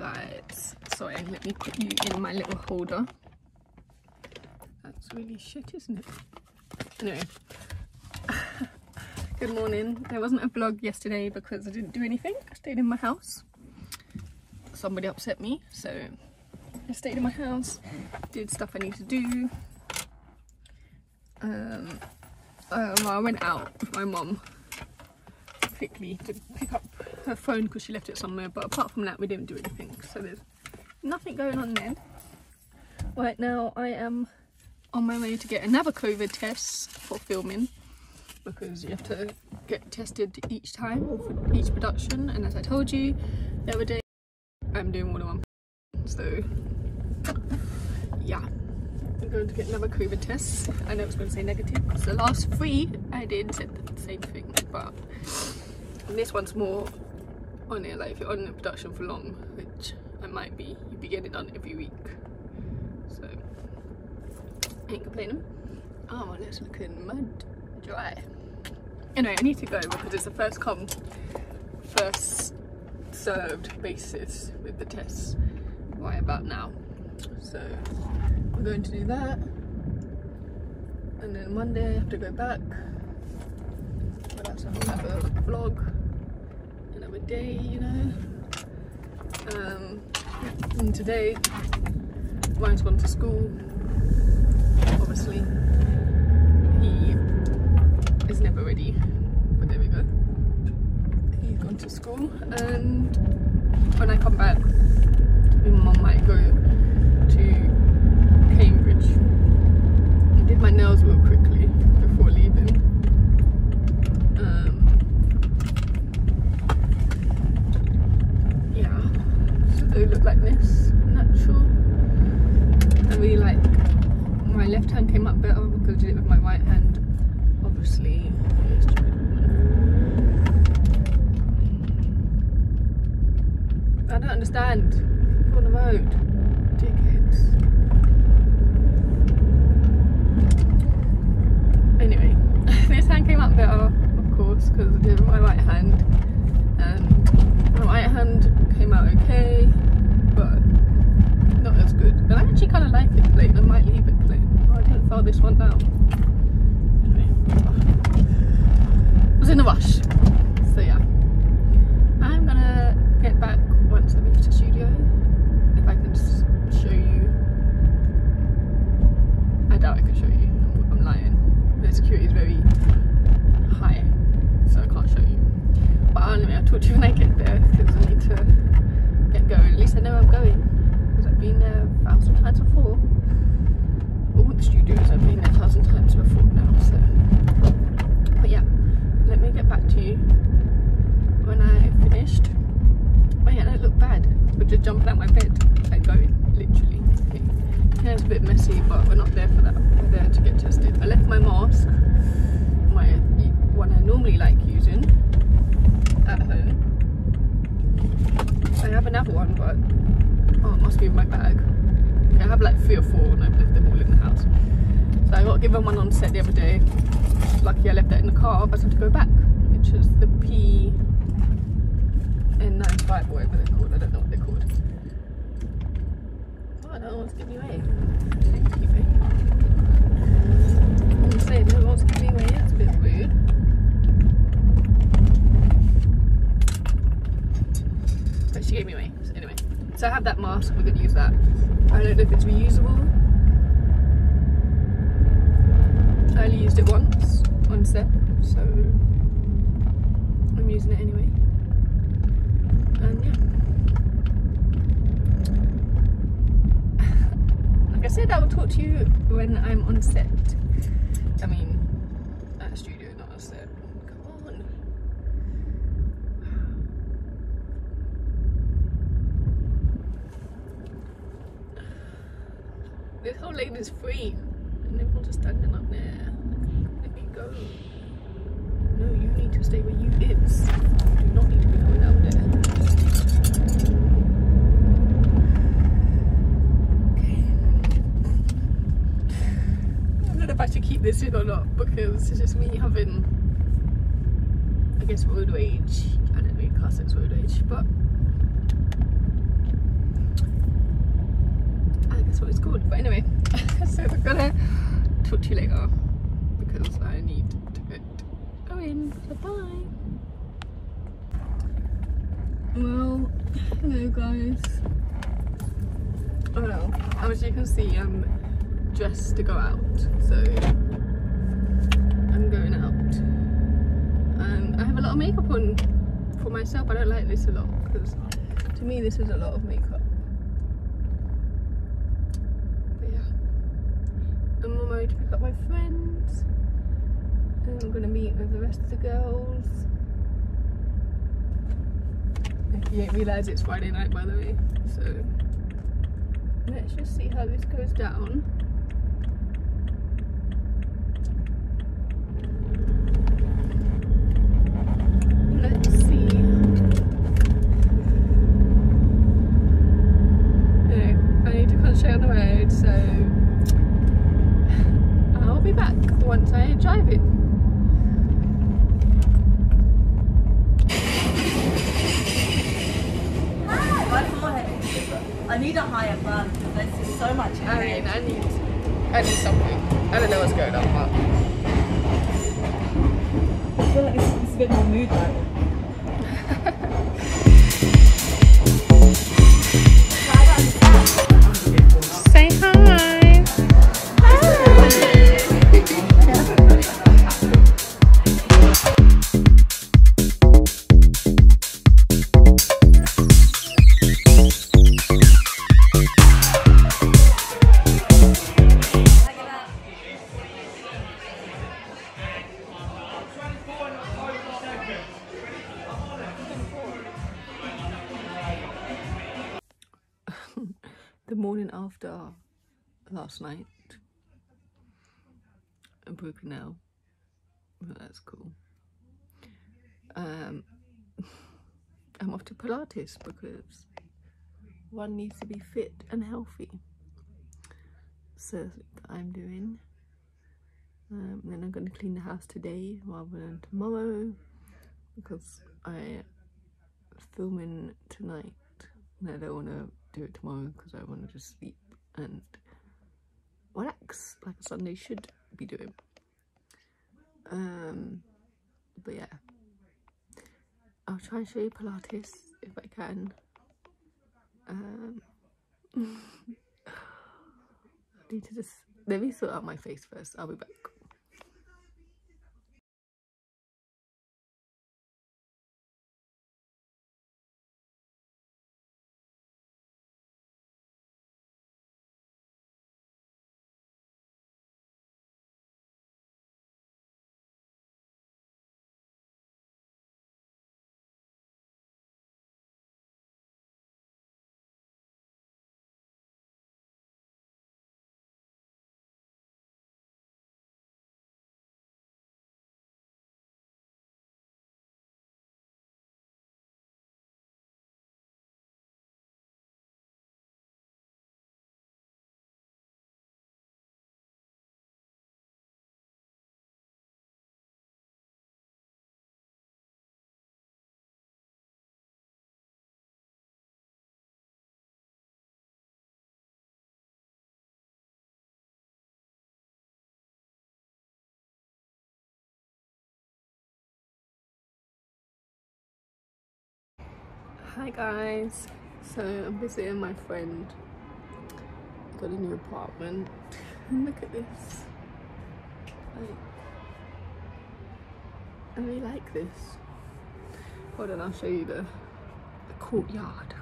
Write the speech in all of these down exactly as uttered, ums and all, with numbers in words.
that, sorry, let me put you in my little holder. That's really shit, isn't it? Anyway. Good morning. There wasn't a vlog yesterday because I didn't do anything. I stayed in my house. Somebody upset me, so I stayed in my house, did stuff I need to do. Um, um I went out with my mum quickly to pick up her phone because she left it somewhere, but apart from that we didn't do anything, so there's nothing going on then. Right now I am on my way to get another COVID test for filming, because you have to get tested each time for each production, and as I told you the other day, I'm doing all in one, so yeah, I'm going to get another COVID test. I know it's going to say negative because the last three I did said the same thing, but this one's more on it, like if you're on a production for long, which I might be, you'd be getting done every week, so ain't complaining. Oh, my lips looking mud dry. Anyway, I need to go because it's a first come, first served basis with the tests right about now. So we're going to do that, and then Monday I have to go back. But that's a whole other vlog, another day, you know. Um, and today Ryan's gone to school. Obviously, he is never ready, but there we go. He's gone to school, and when I come back, my mum might go to Cambridge. I did my nails real quickly before leaving. Um, yeah, so they look like this, natural. I really like. My left hand came up better because I did it with my right hand, obviously. I don't understand. People on the road. Dickheads. Anyway, this hand came up better, of course, because I did it with my right hand. And my right hand came out okay, but not as good. But I actually kind of like it plain. I might leave it plain. Oh, I didn't file this one down. Anyway, I was in a rush. So yeah, I'm gonna get back once I leave the studio. If I can show you, I doubt I can show you. I'm lying. The security is very high, so I can't show you. But anyway, I'll talk to you when I get there because I need to get going. At least I know I'm going. I've been there a thousand times before. All the studios I've been there a thousand times before now, so. But yeah, let me get back to you when I finished. Oh yeah, I look bad. We're just jumping out my bed and going, literally. Yeah, it's a bit messy, but we're not there for that. We're there to get tested. I left my mask, my one I normally like using, at home. I have another one, but. Oh, it must be in my bag. Okay, I have like three or four and I've left them all in the house. So I got to give them one on set the other day. Lucky I left that in the car, but I have to go back, which is the P N ninety-five or whatever they're called. I don't know what they're called. Oh, no one wants to give me away. Thank you, babe. I'm saying no one wants to give me away. That's a bit rude. But she gave me away. So anyway. So I have that mask, we're going to use that. I don't know if it's reusable. I only used it once on set, so I'm using it anyway. And yeah. Like I said, I will talk to you when I'm on set. I mean, at a studio, not on set. This whole lane is free, and everyone's just standing up there. Let me go. No, you need to stay where you is. You do not need to be going out there. Okay. I don't know if I should keep this in or not because it's just me having, I guess, road rage. I don't know, class six road rage, but that's what it's called. But anyway, so we're gonna talk to you later because I need to get going. Bye-bye. Well, hello guys. Oh no, as you can see, I'm dressed to go out, so I'm going out. And I have a lot of makeup on for myself. I don't like this a lot because to me this is a lot of makeup. But yeah, I'm on my way to pick up my friends and I'm going to meet with the rest of the girls. If you don't realise, it's Friday night by the way, so let's just see how this goes down. Let's see. Anyway, I need to concentrate on the road, so I'll be back once I drive it. I need a higher bar because there's just so much in I mean, I need, I need something. I don't know what's going on, but I feel like this is a bit more mood though. The morning after last night, I'm broken now, but that's cool. Um, I'm off to Pilates because one needs to be fit and healthy. So that's what I'm doing. Um, then I'm going to clean the house today rather than tomorrow because I'm filming tonight and I don't want to do it tomorrow because I want to just sleep and relax like a Sunday should be doing. Um, but yeah, I'll try and show you Pilates if I can. Um, I need to just, let me sort out my face first, I'll be back. Hi guys, so I'm visiting my friend. Got a new apartment. Look at this. Like, I really like this. Hold on, I'll show you the, the courtyard.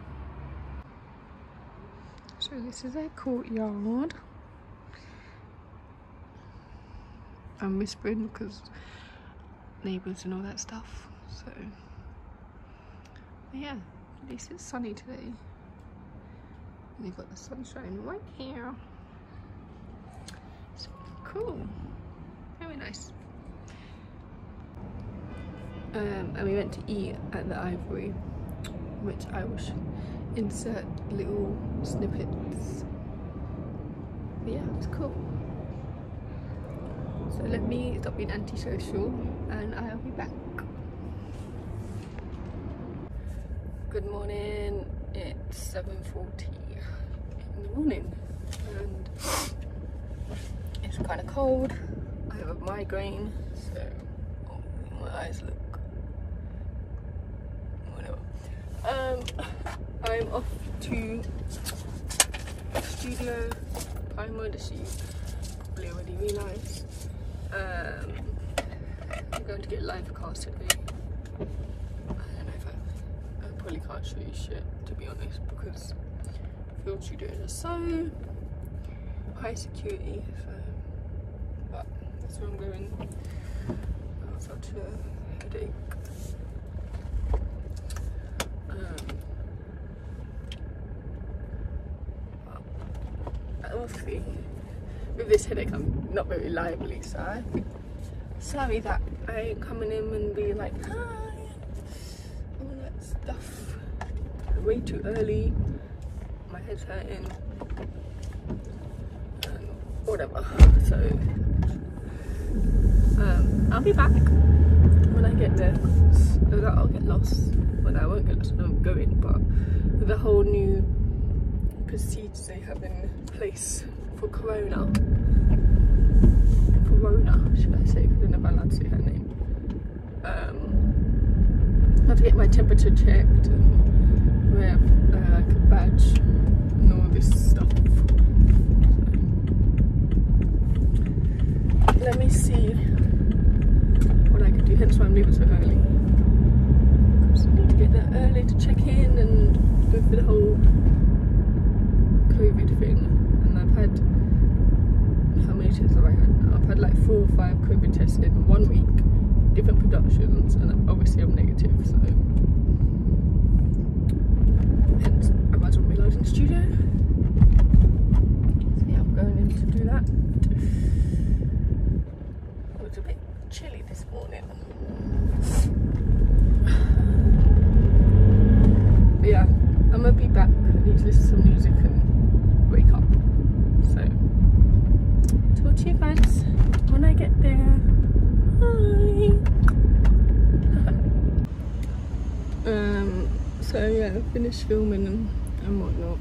So this is their courtyard. I'm whispering because neighbours and all that stuff. So yeah. At least it's sunny today. And you've got the sunshine right here. So cool. Very nice. Um, and we went to eat at the Ivory, which I will insert little snippets. But yeah, it's cool. So let me stop being antisocial and I'll be back. Good morning, it's seven forty in the morning. It's kind of cold. I have a migraine, so oh, my eyes look whatever. Um, I'm off to the studio. Pinewood, as you probably already realised. Um, I'm going to get live cast today. I can't show you shit, to be honest, because field studios are so high security, so, but that's where I'm going. I've got a headache. Um, but obviously, with this headache, I'm not very lively, so I'm sorry that I ain't coming in and be like, hi. Stuff way too early, my head's hurting and whatever, so um, I'll be back when I get there. No doubt I'll get lost, well I won't get lost when I'm going, but with the whole new procedures they have in place for corona, corona should I say, because I never allowed to say her name. um I have to get my temperature checked and wear uh, like a badge and all this stuff. So, let me see what I can do, hence why I'm leaving so early. Because I need to get there early to check in and go through the whole COVID thing. And I've had, how many tests have I had now? I've had like four or five COVID tests in one week. Different productions, and obviously I'm negative, so hence I might as well be live in the studio. So yeah, I'm going in to do that. It was a bit chilly this morning. But yeah, I'm gonna be back. I need to listen to some music and wake up. So talk to you guys when I get there. um so yeah, I finished filming and, and whatnot.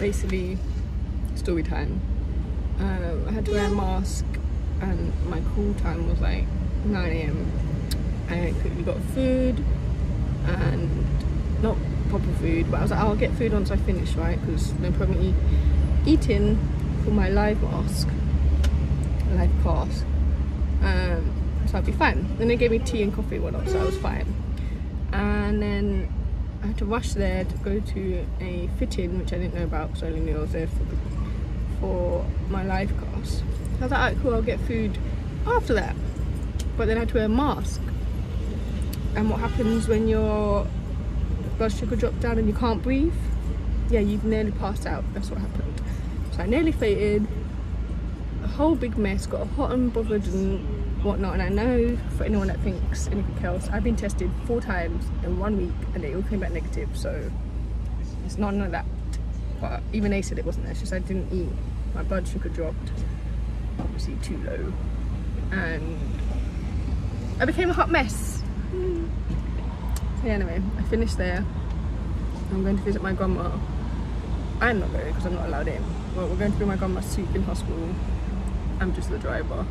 Basically story time. um I had to wear a mask and my call time was like nine A M I quickly got food, and not proper food, but I was like, I'll get food once I finish, right, because no problem eat, eating for my live mask live cast. Um, so I'd be fine. Then they gave me tea and coffee and whatnot, so I was fine. And then I had to rush there to go to a fitting, which I didn't know about because I only knew I was there for, the, for my live cast. So I was like, alright, cool, I'll get food after that. But then I had to wear a mask. And what happens when your blood sugar drops down and you can't breathe? Yeah, you've nearly passed out. That's what happened. So I nearly fainted. A whole big mess, got hot and bothered and whatnot. And I know for anyone that thinks anything else, I've been tested four times in one week and they all came back negative, so it's not none of that. But even they said it wasn't that, it's just I didn't eat, my blood sugar dropped, obviously too low, and I became a hot mess. So yeah, anyway, I finished there. I'm going to visit my grandma. I'm not going because I'm not allowed in. Well, we're going to do my grandma's soup in hospital. I'm just the driver.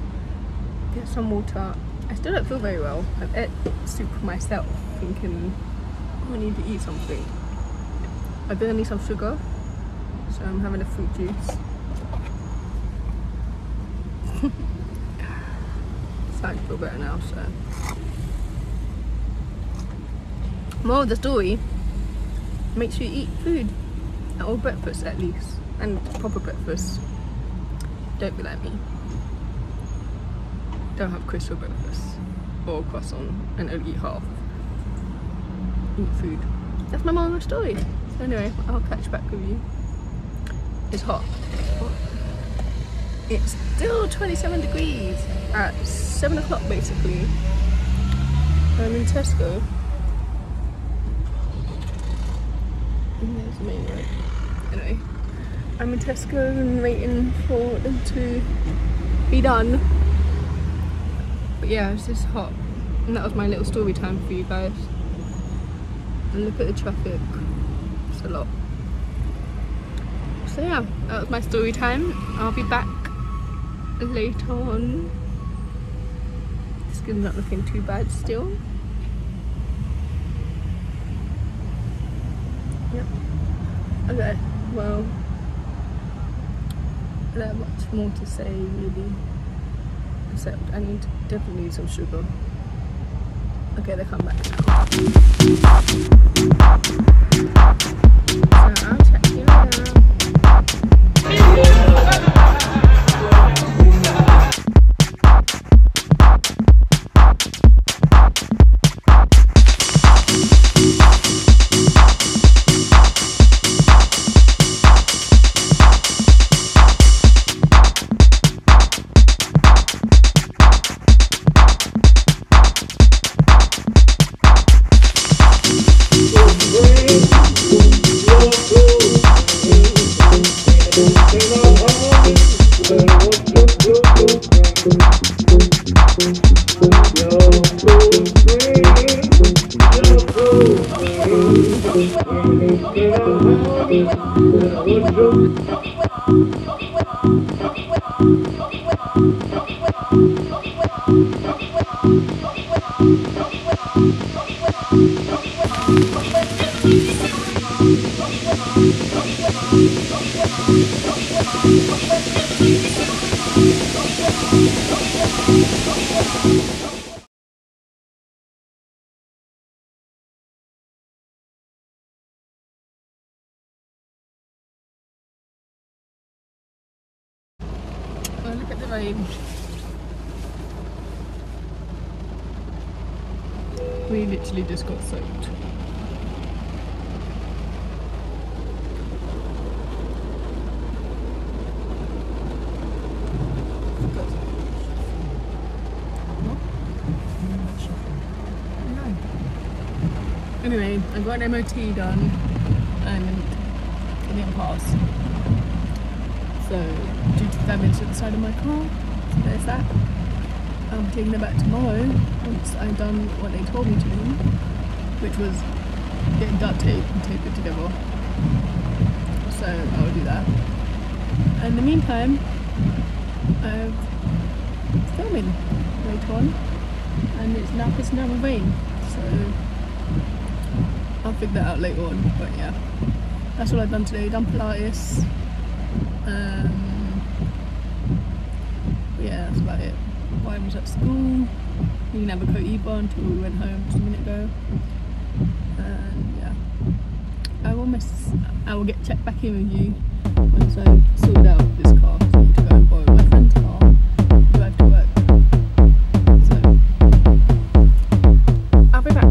Get some water. I still don't feel very well. I've ate soup myself, thinking, oh, I need to eat something. I think I need some sugar, so I'm having a fruit juice. Starting to feel better now, so. Moral of the story, make sure you eat food, or breakfast at least, and proper breakfast. Don't be like me. Don't have crystal breakfast or croissant and only eat half. Eat food. That's my moral story. So anyway, I'll catch back with you. It's hot. It's still twenty-seven degrees at seven o'clock basically. I'm in Tesco. There's the main road. Anyway. I'm in Tesco and waiting for them to be done. But yeah, it's just hot. And that was my little story time for you guys. And look at the traffic. It's a lot. It's So yeah, that was my story time. I'll be back later on. The skin's not looking too bad still. Yep. Okay, well, not much more to say really, except I need definitely need some sugar. Okay, they come back now. So I'll check you We literally just got soaked. Anyway, I got an M O T done and it didn't pass. So, due to damage to the side of my car, so there's that. I'm taking them back tomorrow once I've done what they told me to do, which was get duct tape and tape it together. So I'll do that. And in the meantime, I'm filming later on, and it's now pissing down with rain, so I'll figure that out later on. But yeah, that's all I've done today. Done Pilates. Um, yeah, that's about it. While I was at school, we didn't have a coat either until we went home just a minute ago. And yeah, I will miss. I will get checked back in with you once I sort out this car. I need to go and borrow my friend's car and drive to work. So I'll be back.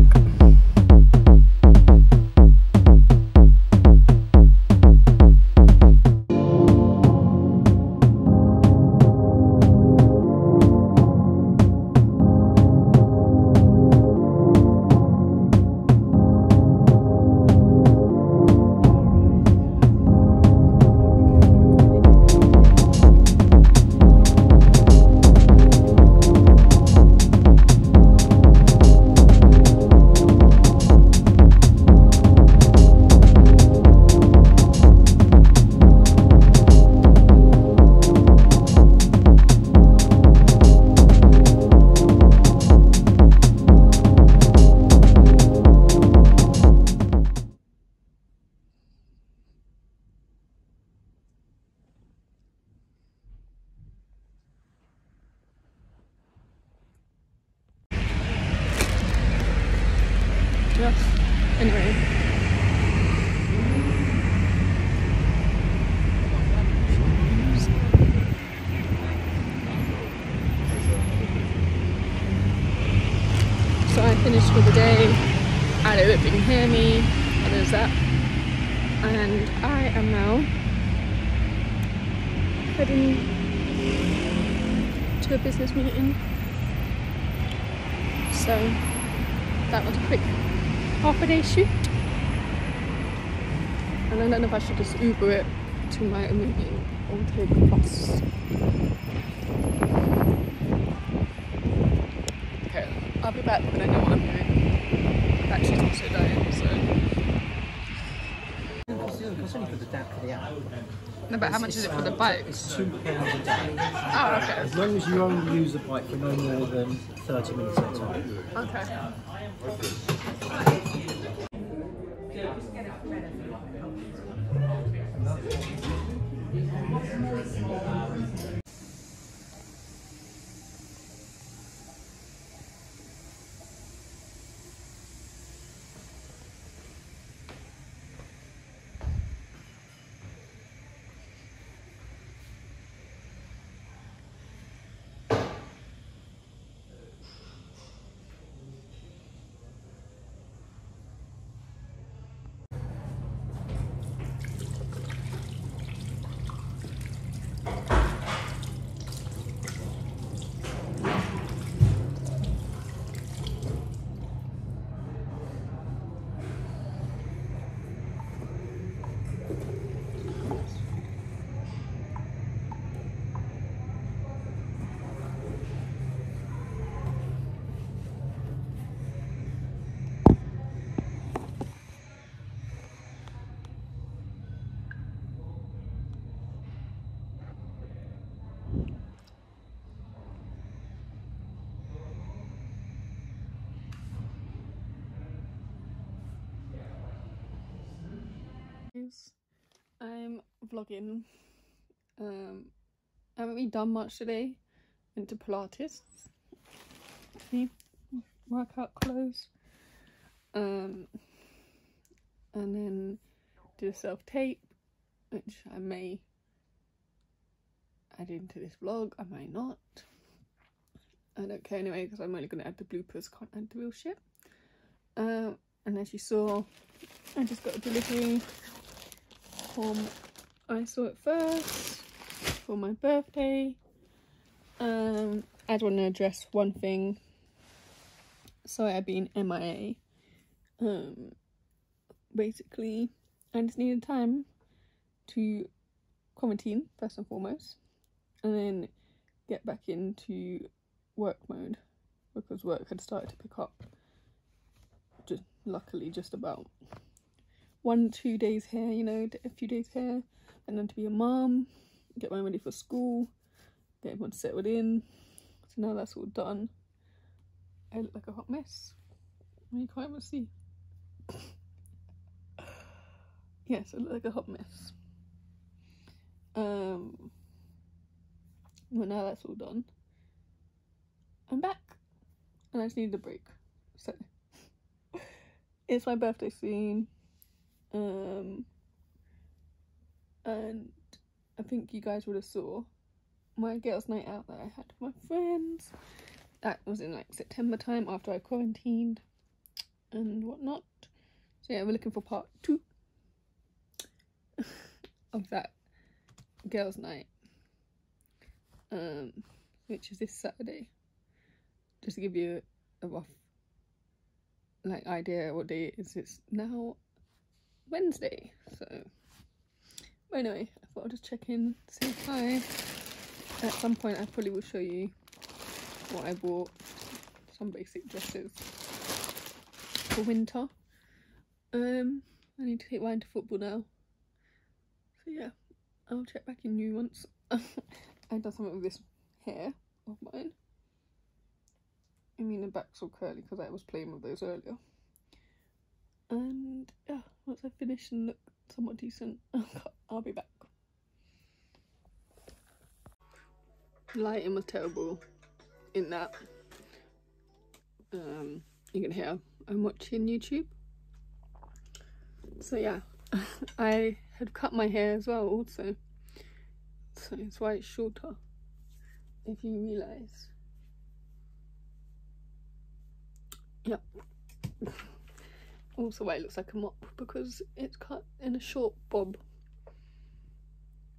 Finished for the day. I don't know if you can hear me, but there's that. And I am now heading to a business meeting. So that was a quick half a day shoot. And I don't know if I should just Uber it to my meeting or take the bus. I'll be back when I know what I'm doing. The battery's also dying, so. No, but how much is it for the bike? It's two pounds a day. Oh, okay. As long as you only use the bike for no more than thirty minutes at a time. Okay. I'm vlogging. Um, I haven't really done much today. Went to Pilates. See, workout clothes. Um, and then did a self tape, which I may add into this vlog. I may not. I don't care anyway because I'm only going to add the bloopers. Can't add the real shit. Um, and as you saw, I just got a delivery. From I saw it first for my birthday. Um, I'd want to address one thing. Sorry, I've been M I A. Um, basically, I just needed time to quarantine first and foremost, and then get back into work mode because work had started to pick up. Just luckily, just about. One, two days here, you know, a few days here, and then to be a mum, get mine ready for school, get everyone settled in. So now that's all done. I look like a hot mess. You can't even see. Yes, I look like a hot mess. Um, well, now that's all done. I'm back, and I just needed a break. So it's my birthday soon. Um, and I think you guys would have saw my girls' night out that I had with my friends. That was in like September time after I quarantined and whatnot. So yeah, we're looking for part two of that girls' night, um, which is this Saturday. Just to give you a rough like idea what day it is. It's now Wednesday, so but anyway, I thought I'll just check in, say hi. At some point I probably will show you what I bought, some basic dresses for winter. Um, I need to take wine to football now, so yeah, I'll check back in you once I've done something with this hair of mine. I mean the back's all curly because I was playing with those earlier. And yeah, once I finish and look somewhat decent, I'll be back. Lighting was terrible in that. Um, you can hear I'm watching YouTube. So yeah, I had cut my hair as well also. So that's why it's shorter, if you realise. Yep. Yeah. Also why it looks like a mop, because it's cut in a short bob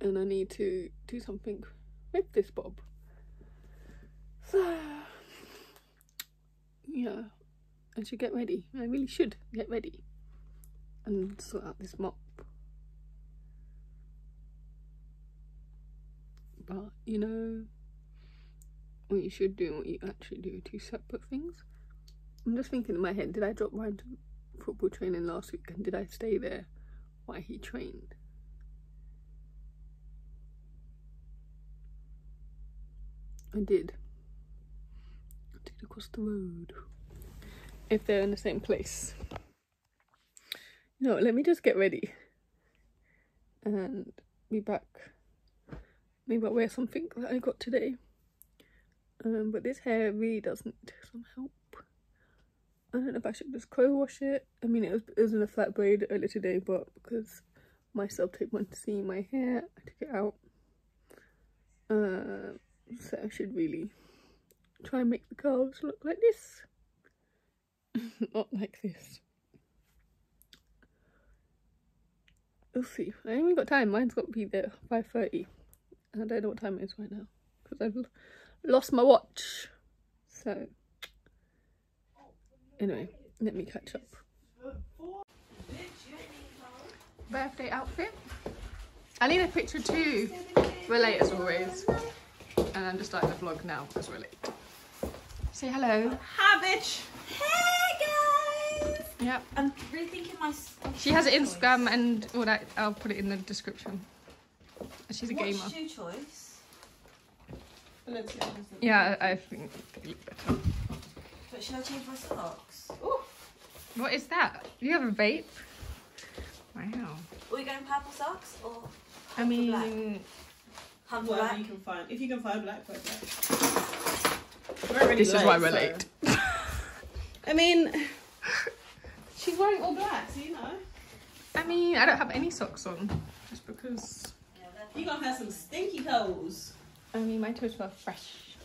and I need to do something with this bob. So yeah, I should get ready. I really should get ready and sort out this mop, but you know what you should do and what you actually do are two separate things. I'm just thinking in my head, did I drop mine to football training last week and did I stay there while he trained? I did. I did across the road. If they're in the same place. No, let me just get ready and be back. Maybe I'll wear something that I got today. Um, but this hair really does need some help. I don't know if I should just crow wash it. I mean, it was, it was in a flat braid earlier today, but because my self-tape wanted to see my hair, I took it out. Uh, so I should really try and make the curls look like this. Not like this. We'll see. I ain't even got time. Mine's got to be there five thirty. I don't know what time it is right now because I've lost my watch. So anyway, let me catch up. Birthday outfit. I need a picture too. We're late as always. And I'm just starting the vlog now because we're late. Say hello. Hi bitch. Hey guys. Yep. I'm rethinking my... She has an Instagram and all that. I'll put it in the description. She's a gamer. What's your choice? Yeah, I think they look better. But should I change my socks? Ooh. What is that? You have a vape? Wow. Are we going purple socks or purple I mean, black? Whatever black? You can find. If you can find black, wear black. We're already this late, is why we're so. Late. I mean, she's wearing all black, so you know. I mean, I don't have any socks on just because. You're gonna have some stinky toes. I mean, my toes were fresh.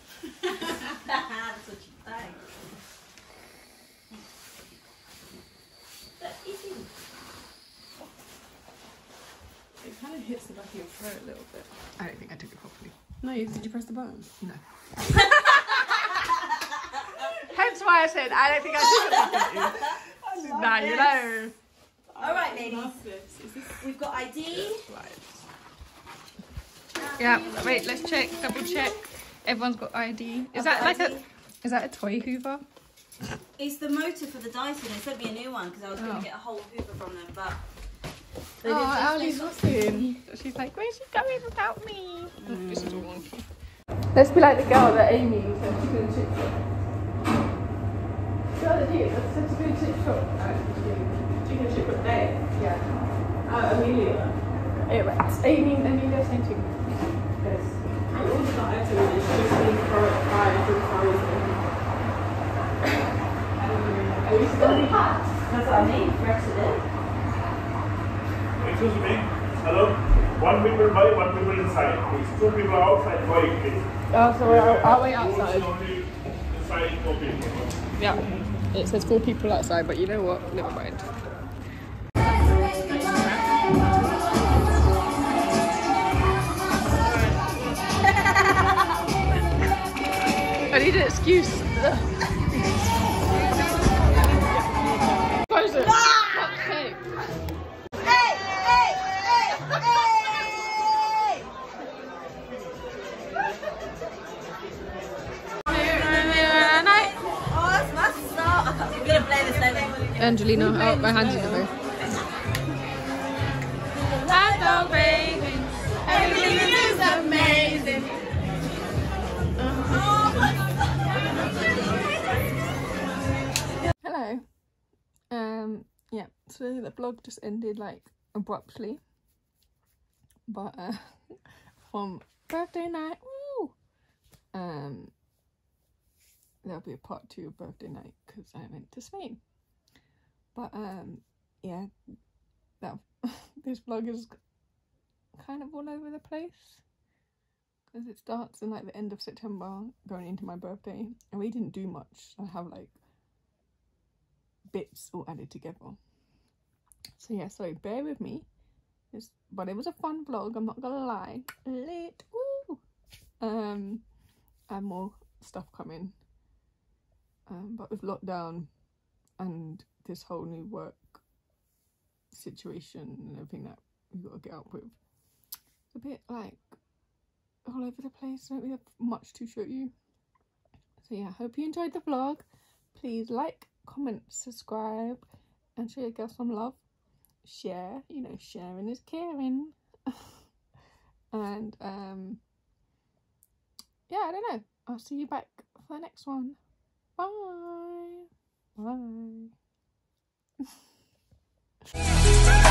That's what you think. It kind of hits the back of your throat a little bit. I don't think I took it properly. No, you, did you press the button? No. Hence why I said I don't think I took it properly. Now you know. All right, ladies. We've got I D. Right. Yeah, wait, let's check, double check. Everyone's got I D. Is that like a, is that a toy Hoover? It's the motor for the Dyson. They sent me a new one because I was going to get a whole Hoover from them, but... Oh, Ali's looking. She's like, where's she going without me? This is all wonky. Let's be like the girl that Amy was at the spoon chip shop. The other day, that's at the spoon chip shop. Chicken chip of day? Yeah. Oh, Amelia. It's Amy and Amelia same thing. Yes. And all the items is just being correct by every time. Are we still in hats? That's what I mean. Rex is it. Excuse me. Hello? One people by, one people inside. It's two people outside going, please. Oh, so we're our way outside. Inside, four people. Yeah. It says four people outside, but you know what? Never mind. I need an excuse. Close it. Hey, hey, hey, hey. Oh, it's my song. You're gonna play this later. Angelina, oh, my hands in the way. Hello, baby. Everything is amazing. Uh-huh. Hello. Um yeah, so the vlog just ended like abruptly, but uh from birthday night, woo! Um there'll be a part two of birthday night because I went to Spain, but um yeah, that this vlog is kind of all over the place because it starts in like the end of September going into my birthday, and we didn't do much. I have like bits all added together, so yeah, so bear with me. It's, but it was a fun vlog, I'm not gonna lie. Lit. Woo! Um and more stuff coming, um but with lockdown and this whole new work situation and everything that we've got to get up with, it's a bit like all over the place. Don't really have much to show you. So yeah, hope you enjoyed the vlog. Please like, comment, subscribe, and show your girl some love. Share, you know, sharing is caring. And um yeah, I don't know, I'll see you back for the next one. Bye. Bye.